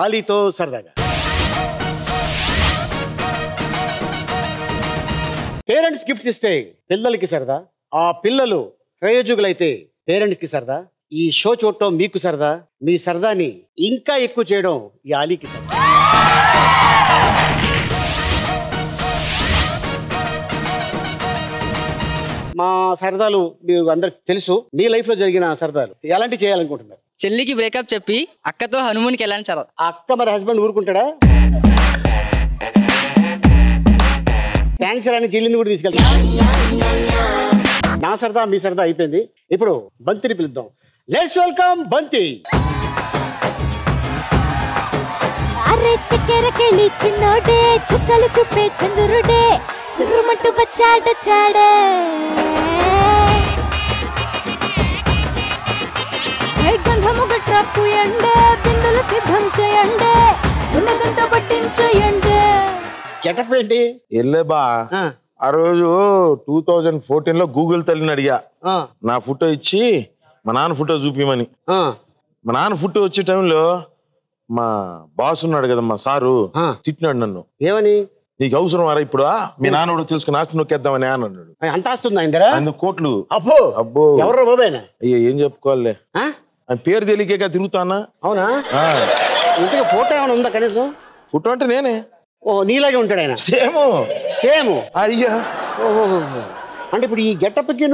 Alitho Saradaga. Parents gift iste pillaliki sarada, aa pillalu prayojugulaithe parents ki sarada, ee show chotto meeku sarada, mee saradani inka ekku cheyadam ee ali ki sarada. Ma Sardalu, you under Telsu, me life of Jergina Sardal. Yalanti Chalan Kutan. Cheliki break up Chapi, Akato Hanuman Kalan Sara. Akama husband Urkunta. Thanks and Chilin would discuss Nasarda, Misarda Ipendi, Ipro, Bunti Pildon. Let's welcome Bunti. Surumatu Pachada Chade Gandhamuga Trapu Yende, Bindula Sidham Chayende, Unaganta Batin Chayende. Get up, Reddy. Illeba, Arojo 2014 lo Google Talinaria. Na photo ichi, Manan photo Zupimani. Manan photo ichi time lo, ma boss unnaduga Masaru, tittinadu nannu. Yevani? He goes on a pura, Minano Tilscanas, no cat down an Antaston and the Kotlu. Apo, Abo, your woman. Ye, Colle. Huh? And Pierre Delica Trutana. Oh, ah. You take a photo on the Caneso? Foot on Tene. Oh, Nila Gunterena. Samo, Samo. Aria. Oh, and if you get up again,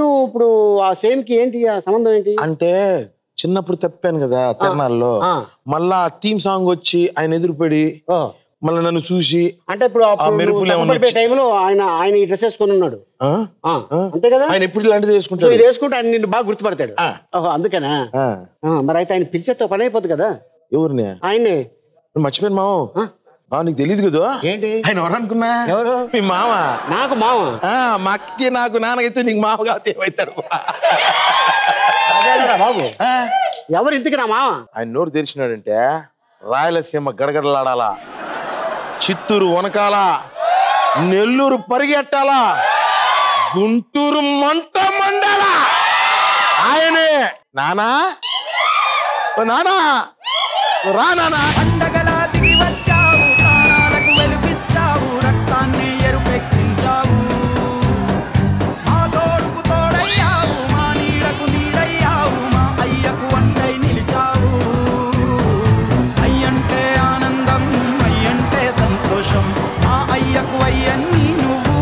same key India, some of the Ante Chinaputta Pengada, Ternalo, Mala, team song, Gochi, and Edrupedi. Oh. Malananu Sushi. Ante I need dresses konunnadu. Ante kada? I eppudu lanti chestunnaru. Idu chestunte ani ninnu baaga gurtupadtadu. Oho andukana. Mari ayithe ayina pilchetho pani ayipodu kada? Evarne? Ayine. Nu machipenu mamo. Naaku teliyadu kada? Enti? Ayina evaru anukunna? Evaru? Mi mama. Naaku mama. Ma akki naaku nanagaithe neeku mama gaavuthe evaitadu. Adara babu. Evaru intiki na mama? Ayina noru telusinadante Rayalasima gadagadalaadala. Chitturu Vanakala, Nelluru Parigettala, Gunturu Manta Mandala. Ayane, Nana, Nana, Rana, Andagala, Digivachavu, Taralaku Velugichavu, Raktanni Erupekinchavu, Ma Toduku Todayyavu, Ma Needaku Needayyavu, Ma Ayyaku Andai Nilichavu, Ayyante Anandam. Ma ayyaku ayyanni nuvu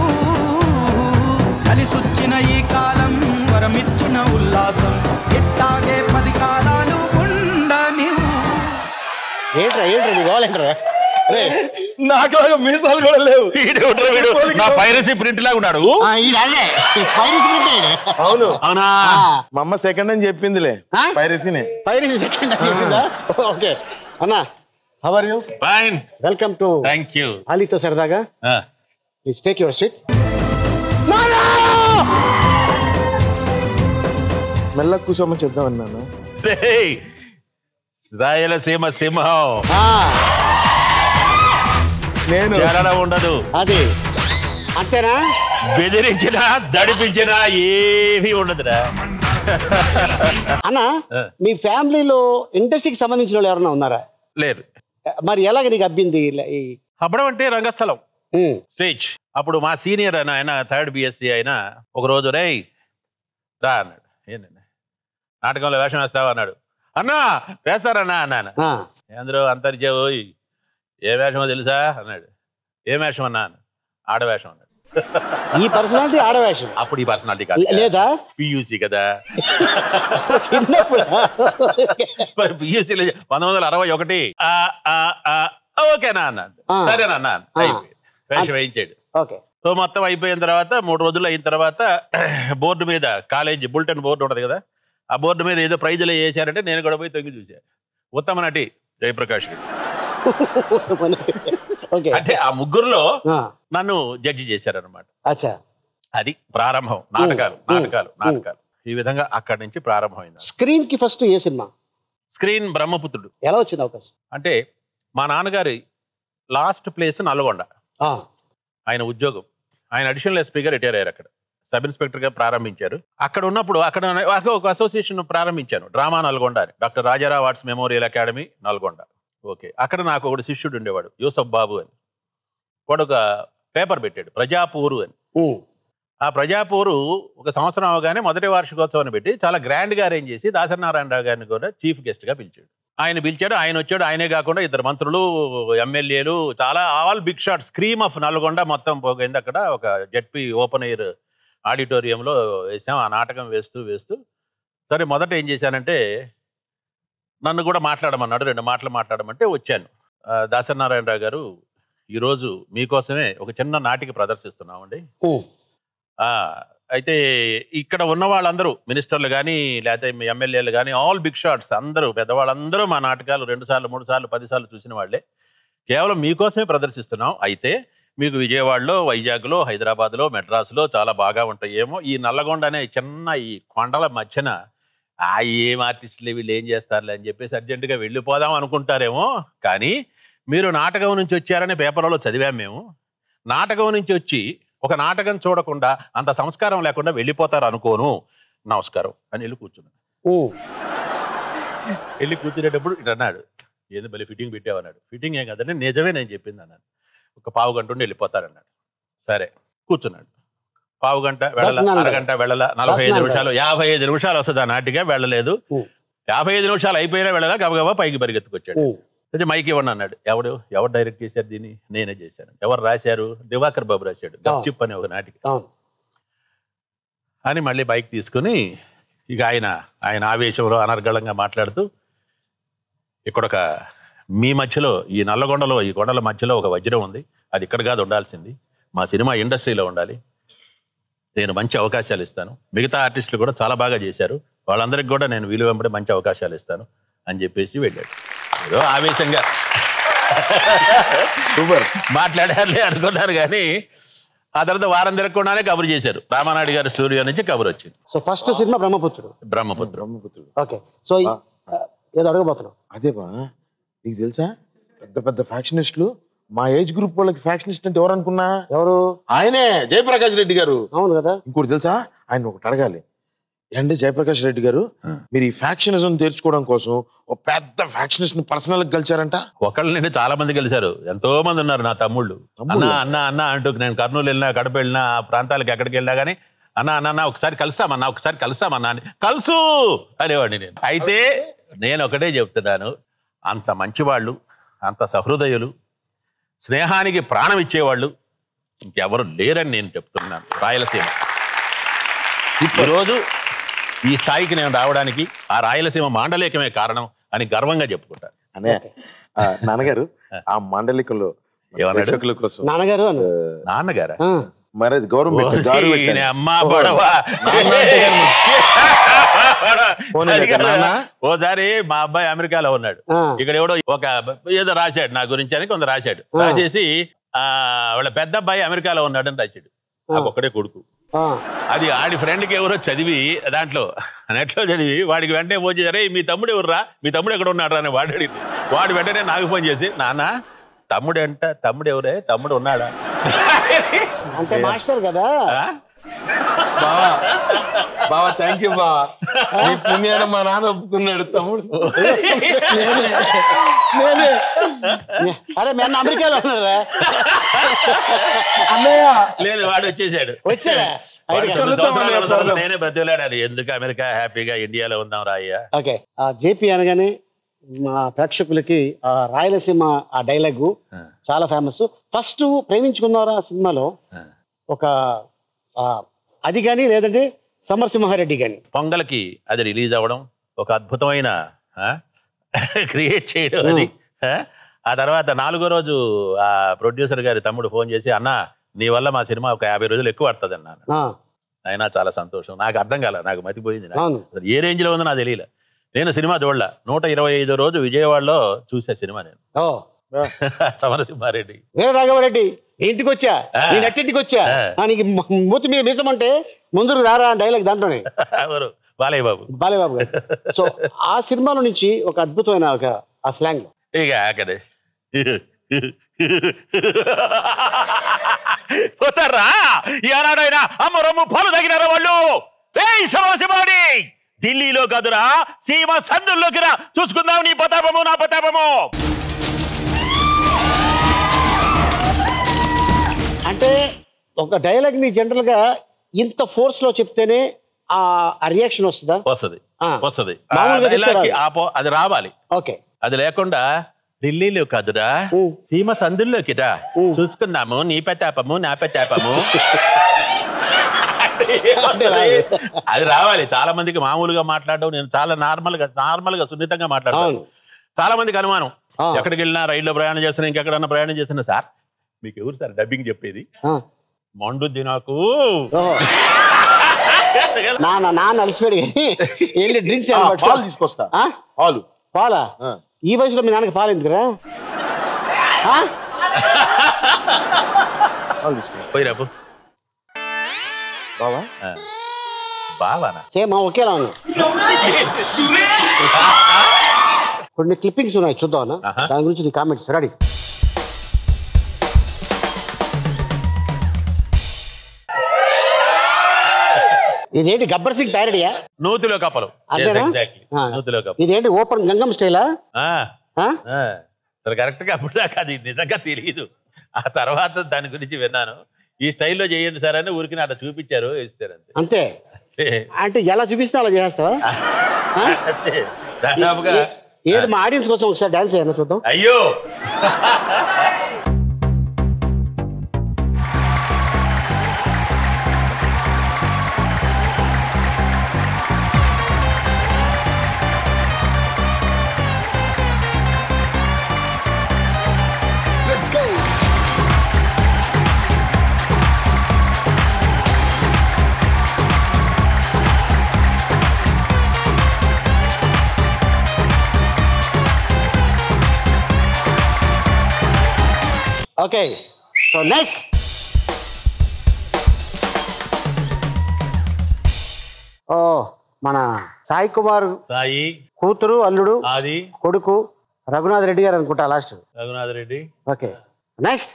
talisuchina ee kaalam varamichuna ullasam ettage padi kaalalu undani entra golentra re naakaga meesalu kuda levu idu udra vidu na piracy print la unnadu aa idane piracy print ene avunu avuna ma amma second ani cheppindile piracy ne piracy second ani chepinda okay anna. How are you? Fine. Welcome to. Thank you. Alitho Saradaga. Please take your seat. Mala! Mella kusama chedda anna na. Hey, Israela sema sema ho. Nenu. Charana undadu. Adi. Ante na. Bedirinchina, dadipinchina, evi undadu ra. Anna, mee family lo industry ki sambandhinchina vallu evarna unnara? Ledu. మరి ఎలాగ నీకు అబ్బింది ఈ అబ్బడం అంటే రంగస్థలం stage అప్పుడు మా senior ఆయన third BSc ఆయన ఒక రోజు రై రా అన్నాడు ఏంటన్నా నాటకంలో వేషం వేస్తావా అన్నాడు అన్నా వేస్తారన్నా అన్నాను అందరూ అంతర్జావు ఏ వేషమో తెలుసా అన్నాడు ఏ వేషం అన్నా ఆడవేషం అన్నాడు ఈ పర్సనాలిటీ ఆడవేషం అప్పుడు ఈ పర్సనాలిటీ కాదు లేదా పియూసీ కదా చిన్నప్పుడు మరి పియూసీలో 1961 ఓకేనా అన్నాడు సరేనా అన్నాను అయిపోయింది వేషం వేయించాడు ఓకే సో మొత్తం అయిపోయిన తర్వాత 3 రోజులు అయిన తర్వాత బోర్డు మీద కాలేజ్ బులెటిన్ బోర్డు ఉంటుంది కదా ఆ బోర్డు మీద ఏదో ప్రైజులు వేసారంటే నేను కూడా పోయి తొంగి చూశాను ఉత్తమ నటి జయప్రకాష్ రెడ్డి అంటే ఆ ముగ్గురులో నన్ను జడ్జి చేశారనమాట అది ప్రారంభం నాటకాలు నాటకాలు నాటకాలు ఈ విధంగా అక్కడి నుంచి ప్రారంభమైంది స్క్రీన్ కి ఫస్ట్ ఏ సినిమా స్క్రీన్ బ్రహ్మపుత్రుడు ఎలా వచ్చింది అవకాశం అంటే మా నాన్నగారి లాస్ట్ ప్లేస్ నల్గొండ ఆయన ఉద్యోగం ఆయన అడిషనల్ ఎస్పీగా రిటైర్ అయ్యారు అక్కడ సబ్ ఇన్స్పెక్టర్ గా ప్రారంభించారు అక్కడ ఉన్నప్పుడు అక్కడ ఒక అసోసియేషన్ ప్రారంభించాను drama Nalgonda doctor Rajarao arts memorial academy Nalgonda okay. అక్కడ నాకు ఒకటి శిష్యుడు ఉండేవాడు, యూసఫ్ బాబు అని. వాడు ఒక పేపర్ పెట్టాడు, ప్రజాపూరు అని. ఆ ప్రజాపూరు ఒక సంవత్సరం అవగానే మొదటి వార్షికోత్సవాన్ని పెట్టి చాలా గ్రాండ్గా అరేంజ్ చేసి దాసనారాయణరావు గారిని కూడా చీఫ్ గెస్ట్గా పిలిచాడు. ఆయన పిలిచాడు, ఆయన వచ్చాడు. ఆయనే కాకుండా ఇద్దరు మంత్రులు, ఎమ్మెల్యేలు, చాలా all big shot. Cream of Nalgonda మొత్తం పోయింది. అక్కడ ఒక జడ్పీ ఓపెన్ ఎయిర్ ఆడిటోరియంలో వేసాం. ఆ నాటకం వేస్తూ వేస్తూ సరే మొదట ఏం చేశానంటే, నన్ను కూడా మాట్లాడమన్నాడు, రెండు మాటలు మాట్లాడమంటే వచ్చాను. దాసనారాయణరావు గారు, ఈరోజు మీకోసమే ఒక చిన్న నాటిక ప్రదర్శిస్తున్నామండి. అయితే ఇక్కడ ఉన్న వాళ్ళందరూ మినిస్టర్లు కానీ లేకపోతే ఎమ్మెల్యేలు కానీ ఆల్ బిగ్ షాట్స్ అందరూ పెద్దవాళ్ళందరూ మా నాటకాలు 2 సార్లు 3 సార్లు 10 సార్లు చూసిన వాళ్ళే. కేవలం మీకోసమే ప్రదర్శిస్తున్నాం. అయితే మీకు విజయవాడలో, వైజాగ్లో, హైదరాబాద్లో, మెడ్రాస్లో చాలా బాగా ఉంటాయేమో. ఈ నల్లగొండ అనే చిన్న ఈ కొండల మధ్యన ఏం ఆర్టిస్టులు వీళ్ళు ఏం చేస్తారులే అని చెప్పేసి అర్జెంటుగా వెళ్ళిపోదాం అనుకుంటారేమో. కానీ మీరు నాటకం నుంచి వచ్చారని పేపర్లో చదివాము మేము. నాటకం నుంచి వచ్చి ఒక నాటకం చూడకుండా అంత సంస్కారం లేకుండా వెళ్ళిపోతారు అనుకోను. నమస్కారం అని వెళ్ళి కూర్చున్నాడు. వెళ్ళి కూర్చునేటప్పుడు ఇటు అన్నాడు, ఏదో మళ్ళీ ఫిట్టింగ్ పెట్టావన్నాడు. ఫిట్టింగ్ ఏం కదండి, నిజమే నేను చెప్పింది అన్నాడు. ఒక 1/2 గంట ఉండి వెళ్ళిపోతారన్నాడు. సరే కూర్చున్నాడు. 1/2 గంట వెళ్ళ, 1/2 గంట వెళ్ళ, 45 నిమిషాలు, 55 నిమిషాలు వస్తుంది ఆ నాటిగా. వెళ్ళలేదు. 55 నిమిషాలు అయిపోయినా వెళ్ళాలా, గబగబా పైకి పరిగెత్తుకొచ్చాడు. అయితే మైక్ ఇవ్వండి అన్నాడు. ఎవరు డైరెక్ట్ చేశారు దీన్ని? నేనే చేశాను. ఎవరు రాశారు? దివాకర్ బాబు రాశాడు, గప్చిప్ అనే ఒక నాటికి అని మళ్ళీ బైక్ తీసుకుని ఇక ఆయన ఆవేశంలో అనర్గళంగా మాట్లాడుతూ, ఇక్కడొక మీ మధ్యలో ఈ నల్లగొండలో, ఈ కొండల మధ్యలో ఒక వజ్రం ఉంది. అది ఇక్కడ కాదు ఉండాల్సింది, మా సినిమా ఇండస్ట్రీలో ఉండాలి. నేను మంచి అవకాశాలు ఇస్తాను. మిగతా ఆర్టిస్టులు కూడా చాలా బాగా చేశారు, వాళ్ళందరికీ కూడా నేను వీలు వెంబడి మంచి అవకాశాలు ఇస్తాను అని చెప్పేసి వెళ్ళాడు. ఏదో ఆవేశంగా సూపర్ మాట్లాడారులే అనుకున్నారు. కానీ ఆ తర్వాత వారం తిరగకుండానే కబురు చేశారు, రామానాయుడు గారి స్టూడియో నుంచి కబురు వచ్చింది. So first cinema Brahmaputrudu. Okay, so ఏదో అడగబోతున్నావు. అదే బా, నీకు తెలుసా పెద్ద పెద్ద ఫ్యాక్షనిస్టులు, మా ఏజ్ గ్రూప్ వాళ్ళకి ఫ్యాక్షనిస్ట్ అంటే ఎవరు అనుకున్నా? ఎవరు? ఆయనే, జయప్రకాష్ రెడ్డి గారు. అవును కదా. ఇంకోటి తెలుసా, ఆయన ఒకటి అడగాలి. అంటే జయప్రకాష్ రెడ్డి గారు, మీరు ఈ ఫ్యాక్షనిజం తెర్చుకోవడం కోసం ఒక పెద్ద ఫ్యాక్షనిస్ట్ ని పర్సనల్ గా కలిశారంట. ఒకళ్ళని చాలా మంది కలిశారు, ఎంతో మంది ఉన్నారు. నా తమ్ముళ్ళు అన్న అన్న అన్న అంటూ, నేను కర్నూలు వెళ్ళినా, కడప వెళ్ళినా, ఆ ప్రాంతాలకు ఎక్కడికి వెళ్ళినా కానీ అన్న అన్న ఒకసారి కలుస్తామన్నా, ఒకసారి కలుస్తామన్నా అని కలుసు అనేవాడిని నేను. అయితే నేను ఒకటే చెప్తున్నాను, అంత మంచివాళ్ళు, అంత సహృదయులు, స్నేహానికి ప్రాణం ఇచ్చేవాళ్ళు ఇంకెవరు లేరని నేను చెప్తున్నాను. రాయలసీమ ఈరోజు ఈ స్థాయికి నేను రావడానికి ఆ రాయలసీమ మాండలికమే కారణం అని గర్వంగా చెప్పుకుంటాను. అనే నాన్నగారు ఆ మాండలికంలో నాన్నగారా మరి గవర్నమెంట్ ఓసారి మా అబ్బాయి అమెరికాలో ఉన్నాడు. ఇక్కడ ఎవడో ఒక ఏదో రాశాడు నా గురించి అని కొంత రాశాడు. రాసేసి వాళ్ళ పెద్ద అబ్బాయి అమెరికాలో ఉన్నాడు అని రాశాడు. ఒక్కడే కొడుకు. అది ఆడి ఫ్రెండ్కి ఎవరో చదివి, దాంట్లో నెట్లో చదివి వాడికి వెంటనే ఫోన్ చేశారు, మీ తమ్ముడు ఎవర్రా, మీ తమ్ముడు ఎక్కడ ఉన్నాడు అని వాడు అడిగింది. వాడు వెంటనే నాకు ఫోన్ చేసి, నాన్న తమ్ముడు అంట, తమ్ముడు ఎవరే, తమ్ముడు ఉన్నాడా అంటే మాస్టర్ కదా. బావా థ్యాంక్ యూ బావా, నీ పుణ్యాన మా నాన్న ఒప్పుకున్నాడు తమ్ముడు. అరే నేను అమెరికాలో ఉన్నారా అన్నయ్య? లేదు, వాడు వచ్చేసాడు. వచ్చాడా? నేనే బతిలాడాను, ఎందుకు అమెరికా, హ్యాపీగా ఇండియాలో ఉందాం రాయ్యా. ఓకే, జేపీ అనగానే మా ప్రేక్షకులకి ఆ రాయలసీమ ఆ డైలాగు చాలా ఫేమస్. ఫస్ట్ ప్రేమించుకున్నారా సినిమాలో ఒక అది కానీ, లేదంటే సమరసింహారెడ్డి కానీ, పొంగల్కి అది రిలీజ్ అవ్వడం ఒక అద్భుతమైన క్రియేట్ చేయడం అది. ఆ తర్వాత 4వ రోజు ఆ ప్రొడ్యూసర్ గారి తమ్ముడు ఫోన్ చేసి, అన్న నీ వల్ల మా సినిమా ఒక 50 రోజులు ఎక్కువ పడుతుంది అన్నా. అయినా చాలా సంతోషం. నాకు అర్థం కాల, నాకు మతిపోయింది, ఏ రేంజ్లో ఉందో నాకు తెలియలే. నేను సినిమా చూడలే. 125వ రోజు విజయవాడలో చూసే సినిమా నేను. సమరసింహారెడ్డి, రాఘవరెడ్డి ఇంటికి వచ్చా, ఇంటికి వచ్చా, మూతి మీద మీసమంటే ముందు రారా డైలాగ్ దాంట్లోనే. ఎవరు? బాలయ్య బాబు గారు. సో ఆ సినిమాలో నుంచి ఒక అద్భుతమైన ఒక ఆ స్లాంగ్ ఇక అక్కడే పోతారా ఎవరాడైనా అమ్మరమ్మ పొలు తగినారా వాళ్ళు. సమరసింహారెడ్డి ఢిల్లీలో కాదురా, సీమ సందుల్లోకి రా, చూసుకుందాం నీ పతాపము నా పతాపము. ఒక డైలాగ్ ని జనరల్ గా ఇంత ఫోర్స్ లో చెప్తేనే ఆ రియాక్షన్ వస్తుందా? వస్తుంది వస్తుంది. అది రావాలి. ఓకే, అది లేకుండా ఢిల్లీలో కదురా సీమ సందుల్లోకి రా, చూసుకున్నాము నీ పెతాపము నా పెతాపము, అది రావాలి. చాలా మందికి మామూలుగా మాట్లాడడం, నేను చాలా నార్మల్ గా సున్నితంగా మాట్లాడతాను. చాలా మందికి అనుమానం, ఎక్కడికి వెళ్ళినా రైల్లో ప్రయాణం చేస్తున్నా ఇంకెక్కడన్నా ప్రయాణం చేస్తున్నా, సార్ మీకు ఎవరు సార్ డబ్బింగ్ చెప్పేది, మండుద్ది నాకు తీసుకొస్తా పాలు. పాలా ఈ వయసులో మీ నాన్నకి పాలు ఎందుకురా? బావా బావానా? సేమా ఒకేలా ఉన్నా. కొన్ని క్లిప్పింగ్స్ ఉన్నాయి చూద్దామన్నా, దాని గురించి నీ కామెంట్స్ రెడీ. ఇదేంటి గబ్బర్ సింగ్ డైరెక్టయా? నూతిలో కప్పలు అంతేనా? నూతిలో కప్పలు. ఇదేంటి ఓపెన్ గంగం స్టైలా? కరెక్ట్ గా అప్పుడు నాకు అది నిజంగా తెలియదు, ఆ తర్వాత దాని గురించి విన్నాను. ఈ స్టైల్లో చేయండి సార్ అని ఊరికి అట్లా చూపించారు, వేస్తారు అంతే. అంటే ఎలా చూపిస్తా అలా చేస్తావా? దాదాపుగా ఏది మా ఆడియన్స్ కోసం ఒకసారి డాన్స్ చేయాలి చూద్దాం. అయ్యో okay, so next మన సాయి కుమార్, సాయి కూతురు అల్లుడు ఆది కొడుకు రఘునాథ్ రెడ్డి గారు అనుకుంటా, last Raghunath Reddy. Okay next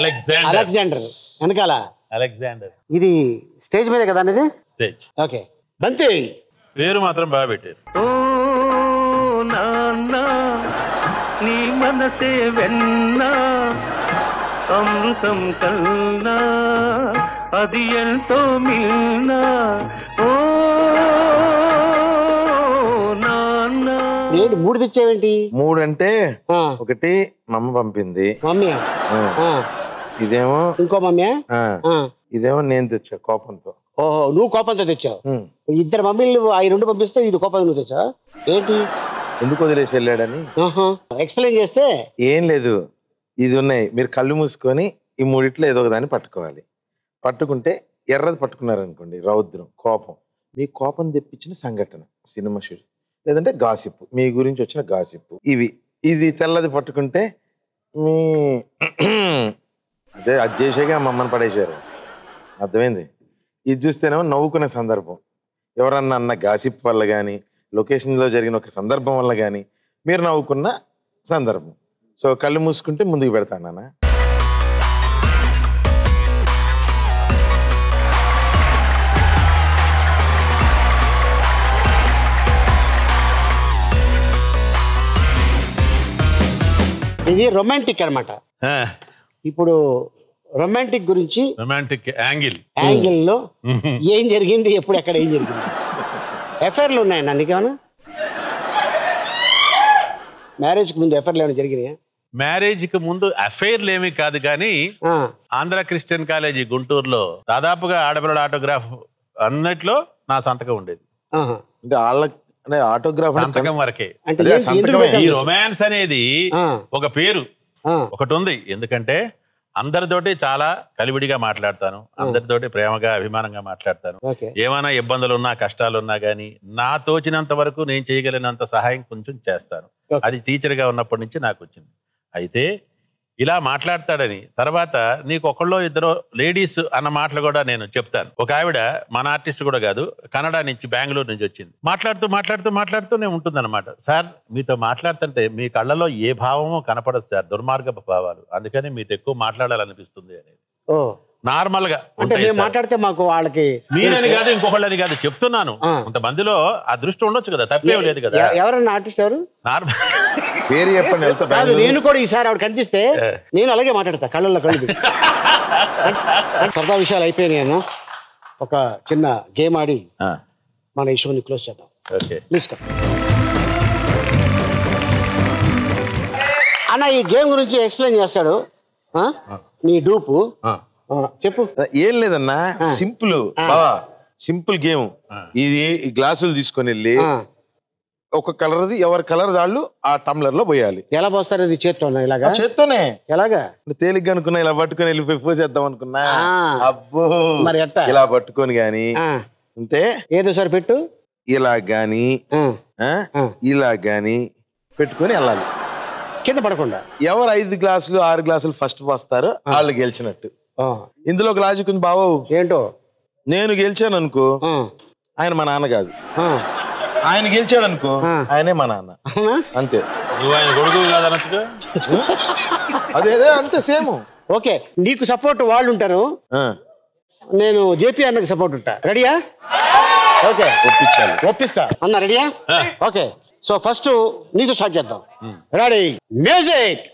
Alexander. Alexander వెనకాల అలెగ్జాండర్. ఇది స్టేజ్ మీదే కదా అనేది? స్టేజ్. ఓకే బంతి పేరు మాత్రం బాగా పెట్టారు. ఏంటి మూడు తెచ్చావేంటి? మూడు అంటే ఒకటి మమ్మ పంపింది, మమ్మీ ఇదేమో ఇంకో మమ్మీ, ఇదేమో నేను తెచ్చా కోపంతో. ఓహో నువ్వు కోపంతో తెచ్చావు. ఇద్దరు మమ్మీలు అవి రెండు పంపిస్తే ఇది కోపంతో తెచ్చావు ఏంటి? ఎందుకు వదిలేసి వెళ్ళాడని ఎక్స్ప్లెయిన్ చేస్తే ఏం లేదు, ఇది ఉన్నాయి మీరు కళ్ళు మూసుకొని ఈ మూడిట్లో ఏదో ఒక దాన్ని పట్టుకోవాలి. పట్టుకుంటే ఎర్రది పట్టుకున్నారనుకోండి రౌద్రం కోపం, మీ కోపం తెప్పించిన సంఘటన సినిమా షూట్ లేదంటే గాసిప్పు మీ గురించి వచ్చిన గాసిప్పు ఇవి. ఇది తెల్లది పట్టుకుంటే మీ అదే అది చేసేగా మమ్మల్ని పడేసారు అర్థమైంది. ఇది చూస్తేనేమో నవ్వుకునే సందర్భం ఎవరన్నా అన్న గాసిప్ వల్ల కానీ లొకేషన్లో జరిగిన ఒక సందర్భం వల్ల కానీ మీరు నవ్వుకున్న సందర్భం. సో కళ్ళు మూసుకుంటే ముందుకు పెడతాను అన్న. ఇది రొమాంటిక్ అన్నమాట. ఇప్పుడు రొమాంటిక్ గురించి, రొమాంటిక్ యాంగిల్ లో ఏం జరిగింది, ఎప్పుడు ఎక్కడ ఏం జరిగింది, ఎఫ్ఐఆర్లు ఉన్నాయండి అందుకేమన్నా? మ్యారేజ్ కి ముందు ఎఫ్ఐఆర్లు ఏమైనా జరిగినాయా? మ్యారేజ్ కి ముందు ఎఫ్ఐఆర్లు ఏమీ కాదు, కానీ ఆంధ్ర క్రిస్టియన్ కాలేజీ గుంటూరులో దాదాపుగా ఆడపిల్లల ఆటోగ్రాఫ్ అన్నట్లో నా సంతకం ఉండేది. అంటే ఆటోగ్రాఫ్ సంతకం వరకే. ఈ రొమాన్స్ అనేది ఒక పేరు ఒకటి ఉంది, ఎందుకంటే అందరితోటి చాలా కలివిడిగా మాట్లాడతాను, అందరితోటి ప్రేమగా అభిమానంగా మాట్లాడతాను. ఏమైనా ఇబ్బందులున్నా కష్టాలున్నా గానీ నా తోచినంత వరకు నేను చేయగలిగినంత సహాయం కొంచెం చేస్తాను. అది టీచర్గా ఉన్నప్పటి నుంచి నాకు వచ్చింది. అయితే ఇలా మాట్లాడతాడని తర్వాత నీకు ఒకళ్ళో ఇద్దరు లేడీస్ అన్న మాటలు కూడా నేను చెప్తాను. ఒక ఆవిడ మన ఆర్టిస్ట్ కూడా కాదు, కన్నడ నుంచి బెంగళూరు నుంచి వచ్చింది, మాట్లాడుతూ మాట్లాడుతూ మాట్లాడుతూనే ఉంటుందన్నమాట. సార్ మీతో మాట్లాడుతుంటే మీ కళ్ళలో ఏ భావమో కనపడదు సార్, దుర్మార్గ భావాలు, అందుకని మీతో ఎక్కువ మాట్లాడాలనిపిస్తుంది అనేది. నార్మల్ గా మాట్లాడితే మాకు వాళ్ళకి మీరని కాదు ఇంకొకళ్ళని కాదు చెప్తున్నాను, కొంతమందిలో ఆ దృష్టి ఉండొచ్చు కదా, తప్పేం లేదు కదా. ఎవరన్నా ఆర్టిస్ట్ ఎవరు నార్మల్ నేను కూడా ఈసారి ఆవిడ కనిపిస్తే నేను అలాగే మాట్లాడతా, కళ్ళల్లో కళ్ళు. సరదా విషయాలు అయిపోయినాయను, ఒక చిన్న గేమ్ ఆడి మన ఇష్యూని క్లోజ్ చేద్దాం. అన్న ఈ గేమ్ గురించి ఎక్స్ప్లెయిన్ చేస్తాడు నీ డూపు, చెప్పు. ఏం లేదన్నా, సింపుల్ సింపుల్ గేమ్ ఇది. ఈ గ్లాసులు తీసుకొని వెళ్ళి ఒక కలర్ది ఎవరి కలర్ దాళ్ళు ఆ టమ్లర్ లో పోయాలి. ఎలా పోస్తారు? ఇది చేత్తోనే. ఇలాగా చేత్తోనే. ఎలాగా? తేలిగ్గా అనుకున్నా, ఇలా పట్టుకొని వెళ్ళి పోసేద్దాం అనుకున్నా, అబ్బో మరి ఎట్టా ఇలా పట్టుకొని గాని అంతే. ఏదో సరే పెట్టు, ఇలా గాని ఇలా గాని పెట్టుకొని వెళ్ళాలి కింద పడకుండా. ఎవరు 5 గ్లాసులు 6 గ్లాసులు ఫస్ట్ పోస్తారో వాళ్ళు గెలిచినట్టు. ఇందులో ఒక లాజిక్ ఉంది బాబు. ఏంటో? నేను గెలిచాను అనుకో, ఆయన మా నాన్న కాదు. ఆయన గెలిచాడు అనుకో, ఆయనే మా నాన్న. అంతే, అదేదే అంతే, సేమ్. ఓకే, నీకు సపోర్ట్ వాళ్ళు ఉంటారు, నేను జేపీ అన్నకు సపోర్ట్ ఉంటా. రెడీయా? ఓకే, ఒప్పించాలి, ఒప్పిస్తా అన్న. రెడీయా? ఓకే, సో ఫస్ట్ నీతో స్టార్ట్ చేద్దాం. Ready, music.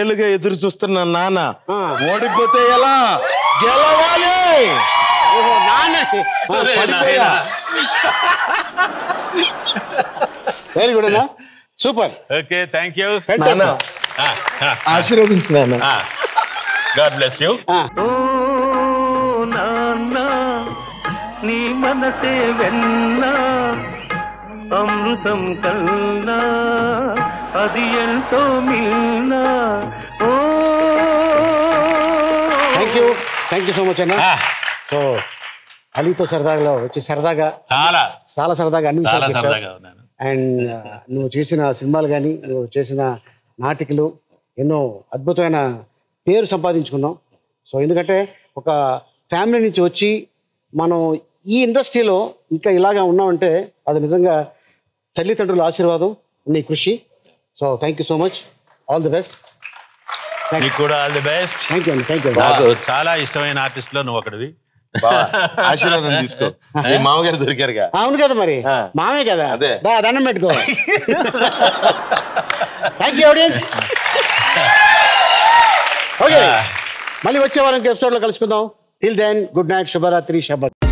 ఏళ్ళుగా ఎదురు చూస్తున్న నాన్న ఓడిపోతే ఎలా గెలవాలి? వెరీ గుడ్ అన్న, సూపర్. Okay, thank you. ఆశీర్వదించు నాన్న. God bless you. నీ మనసే వెన్నా అమృతం కన్నా అది ఎంతో మిల్నా. Thank you, thank you so much అన్న. సో అలీతో సరదాగా వచ్చి సరదాగా చాలా చాలా సరదాగా అన్ని విషయాలు, అండ్ నువ్వు చేసిన సినిమాలు కానీ నువ్వు చేసిన నాటికలు ఎన్నో అద్భుతమైన పేరు సంపాదించుకున్నావు. సో ఎందుకంటే ఒక ఫ్యామిలీ నుంచి వచ్చి మనం ఈ ఇండస్ట్రీలో ఇంకా ఇలాగా ఉన్నామంటే అది నిజంగా తల్లిదండ్రుల ఆశీర్వాదం, నీ కృషి. So thank you so much, all the best. నీకు కూడా all the best. Thank you అండి, థ్యాంక్ యూ. నాకు చాలా ఇష్టమైన ఆర్టిస్ట్లో నువ్వు ఒకటివి. ఆశీర్వాదం తీసుకో, మామగారు దొరికారుగా. అవును కదా, మరి మామే కదా, అదే దండం పెట్టుకో. Thank you audience. ఓకే, మళ్ళీ వచ్చే వారం ఎపిసోడ్లో కలుసుకుందాం. టిల్ దెన్, గుడ్ నైట్, శుభరాత్రి, శబత్.